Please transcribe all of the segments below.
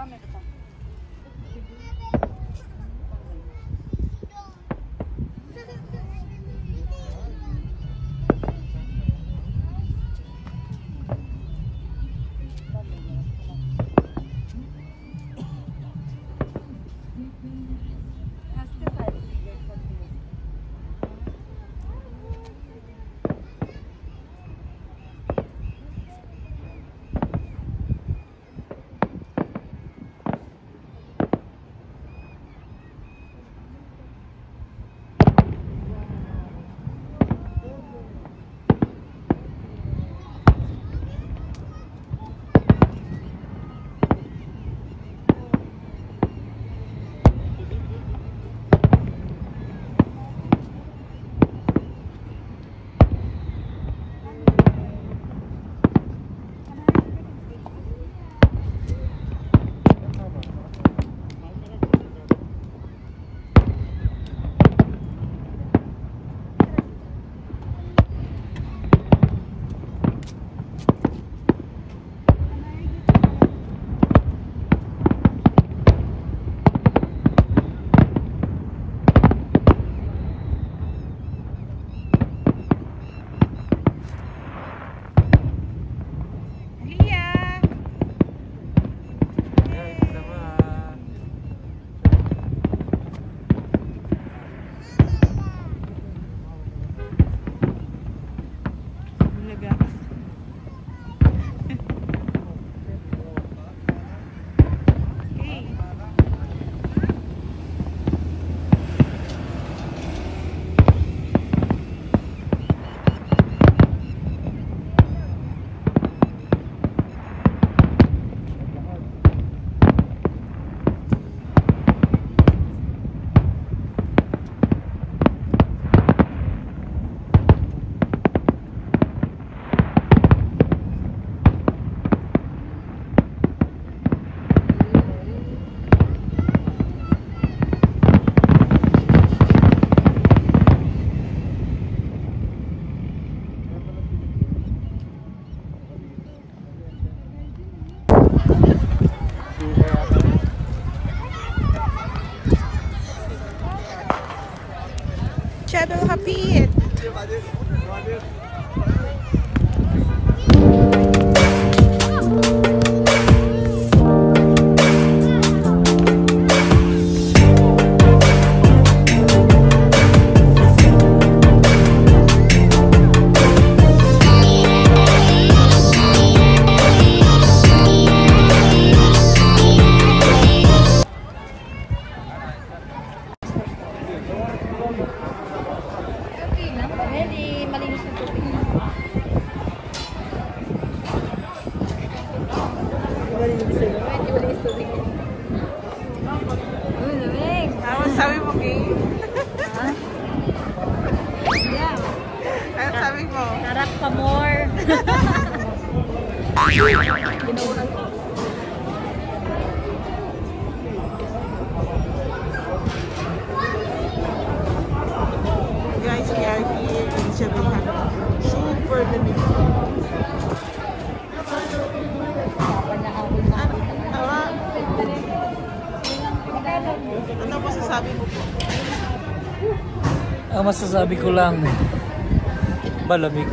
Πάμε μετά. Shadow happy. Masasabi ko lang, balamig.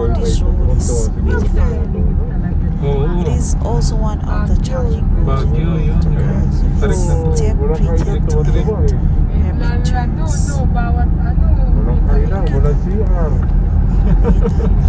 on this road is beautiful. It is also one of the challenging roads to girls with their brilliant and rapid turns.